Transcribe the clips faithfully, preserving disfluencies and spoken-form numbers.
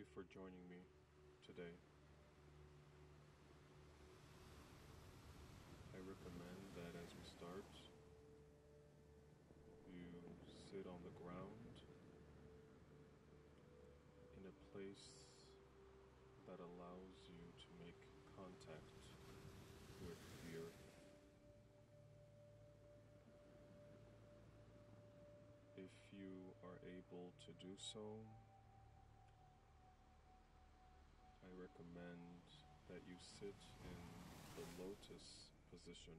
you for joining me today. I recommend that as we start, you sit on the ground in a place that allows you to make contact with the earth. If you are able to do so, I recommend that you sit in the lotus position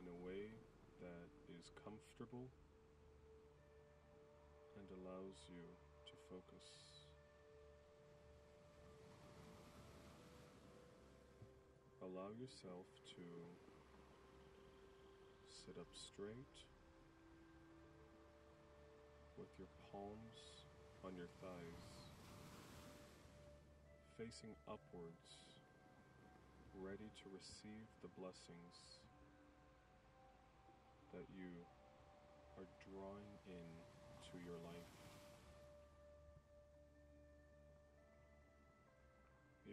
in a way that is comfortable and allows you to focus. Allow yourself to sit up straight with your palms on your thighs, facing upwards, ready to receive the blessings that you are drawing in to your life.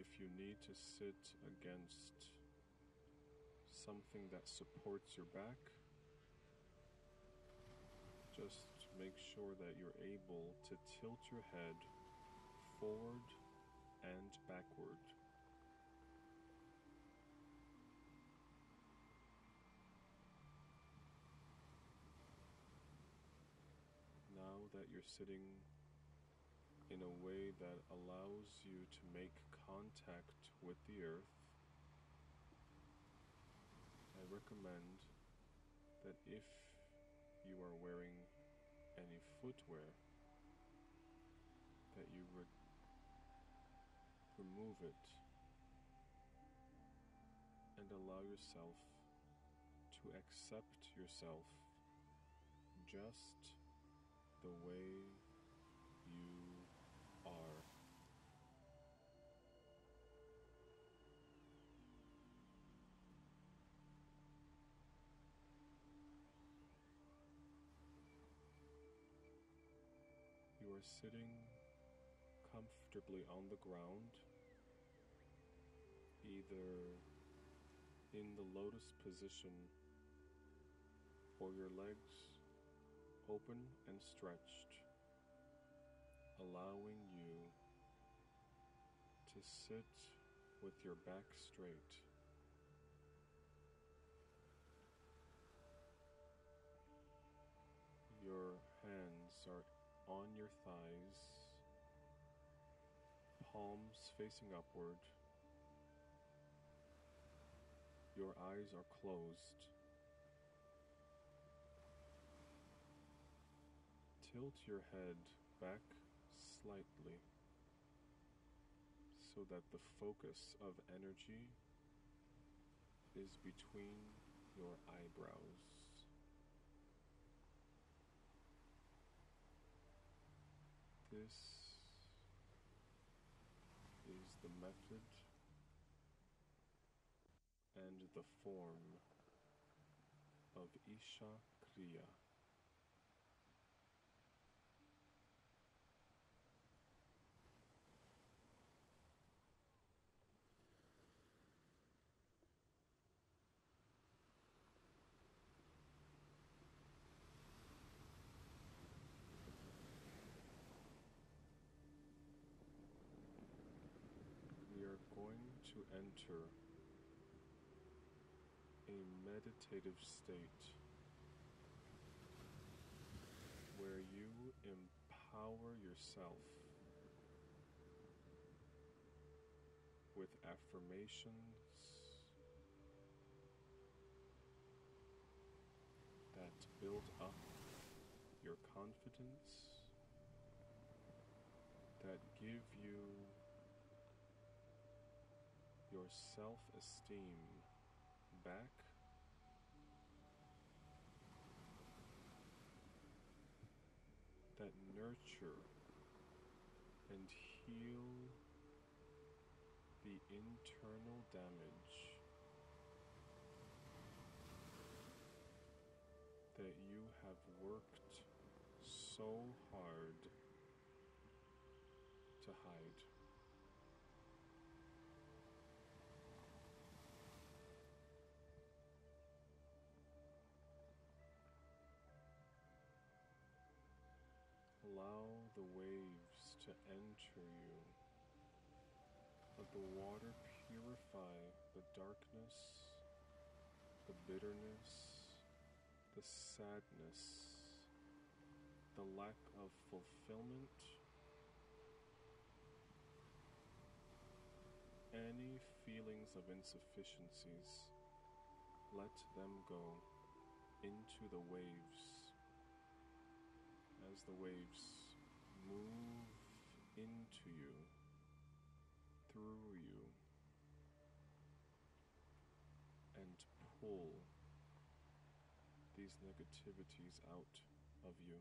If you need to sit against something that supports your back, just make sure that you're able to tilt your head forward and backward. Now that you're sitting in a way that allows you to make contact with the earth, I recommend that if you are wearing any footwear, that you re- remove it and allow yourself to accept yourself just the way you are. You are sitting comfortably on the ground, either in the lotus position or your legs open and stretched, allowing you to sit with your back straight. Your hands are on your thighs, palms facing upward. Your eyes are closed. Tilt your head back slightly so that the focus of energy is between your eyebrows. This is the method and the form of Isha Kriya. We are going to enter a meditative state where you empower yourself with affirmations that build up your confidence, that give you your self-esteem back, that nurture and heal the internal damage that you have worked so hard to hide. Allow the waves to enter you. Let the water purify the darkness, the bitterness, the sadness, the lack of fulfillment, any feelings of insufficiencies. Let them go into the waves as the waves move into you, through you, and pull these negativities out of you.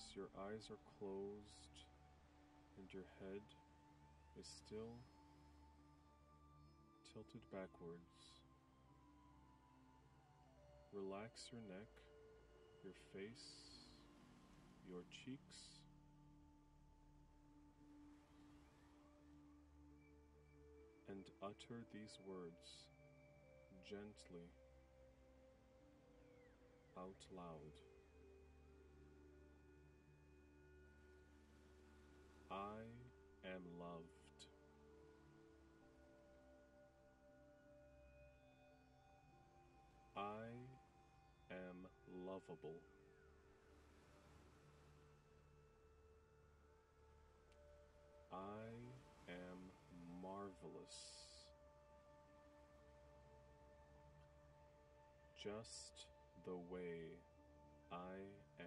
As your eyes are closed and your head is still tilted backwards, relax your neck, your face, your cheeks. And utter these words gently out loud. I am loved. I am lovable. I am marvelous. Just the way I am.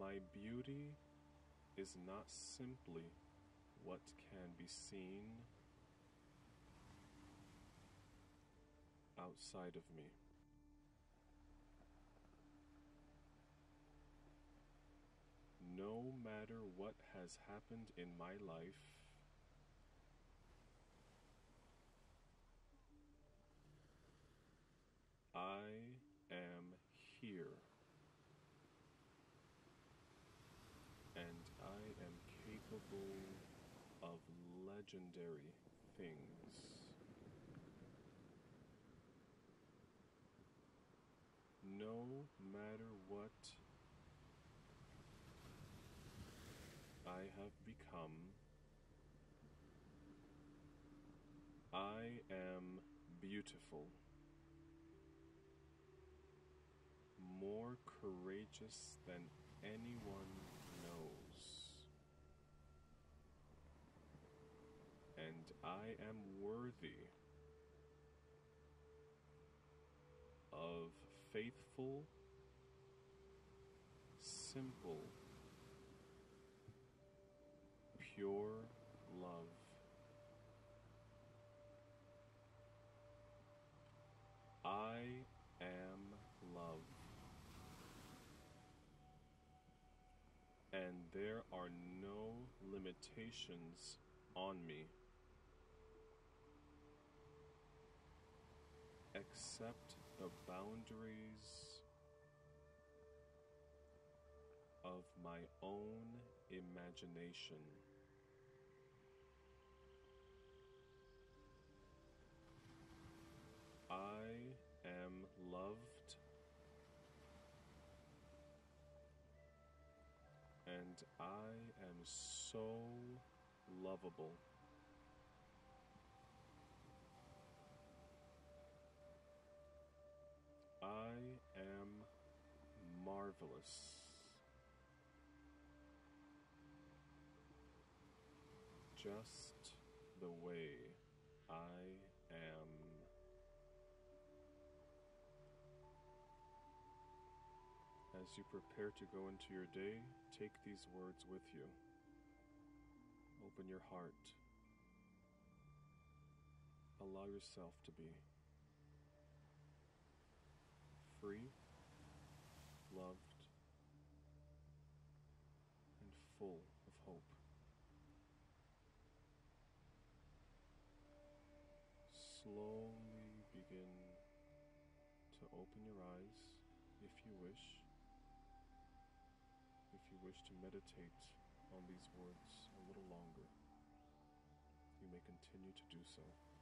My beauty is not simply what can be seen outside of me. No matter what has happened in my life, I am here. And I am capable of legendary things. No matter what I have become, I am beautiful, more courageous than anyone knows, and I am worthy of faithful, simple, pure love. I am love. And there are no limitations on me, except the boundaries of my own imagination. I am loved. And I am so lovable. I am marvelous. Just the way I am. As you prepare to go into your day, take these words with you. Open your heart. Allow yourself to be free, loved, slowly begin to open your eyes if you wish. If you wish to meditate on these words a little longer, you may continue to do so.